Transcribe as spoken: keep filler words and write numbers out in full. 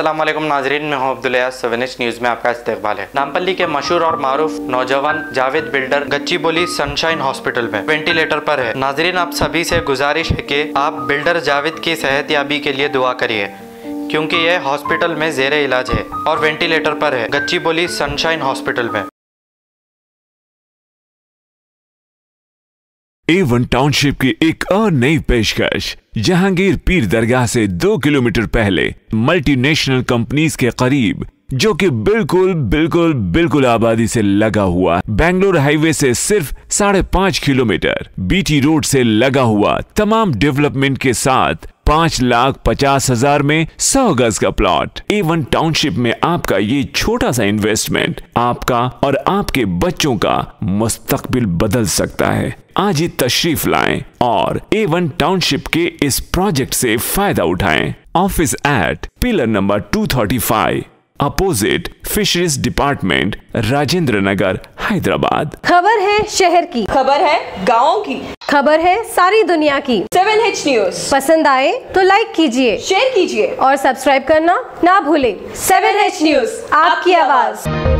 अस्सलाम वालेकुम नाजरीन, मैं हूँ Abdul Yakub, seven H news में आपका इस्तेकबाल है। नामपल्ली के मशहूर और मारूफ नौजवान जावेद बिल्डर गच्ची बोली सनशाइन हॉस्पिटल में वेंटिलेटर पर है। नाजरीन, आप सभी से गुजारिश है कि आप बिल्डर जावेद की सेहतयाबी के लिए दुआ करिए, क्योंकि यह हॉस्पिटल में जेरे इलाज है और वेंटिलेटर पर है। गच्ची बोली सनशाइन हॉस्पिटल में। एवन टाउनशिप की एक और नई पेशकश, जहांगीर पीर दरगाह से दो किलोमीटर पहले मल्टीनेशनल कंपनीज के करीब, जो कि बिल्कुल बिल्कुल बिल्कुल आबादी से लगा हुआ, बेंगलोर हाईवे से सिर्फ साढ़े पांच किलोमीटर, बीटी रोड से लगा हुआ, तमाम डेवलपमेंट के साथ पांच लाख पचास हजार में सौ गज का प्लॉट। एवन टाउनशिप में आपका ये छोटा सा इन्वेस्टमेंट आपका और आपके बच्चों का मुस्तकबिल बदल सकता है। आज ही तशरीफ लाएं और एवन टाउनशिप के इस प्रोजेक्ट से फायदा उठाएं। Office at pillar number two thirty five, opposite fisheries department, Rajendra Nagar, Hyderabad. खबर है शहर की, खबर है गाँव की, खबर है सारी दुनिया की। सेवन एच न्यूज पसंद आए तो लाइक कीजिए, शेयर कीजिए और सब्सक्राइब करना ना भूले। सेवन एच न्यूज, आपकी आवाज।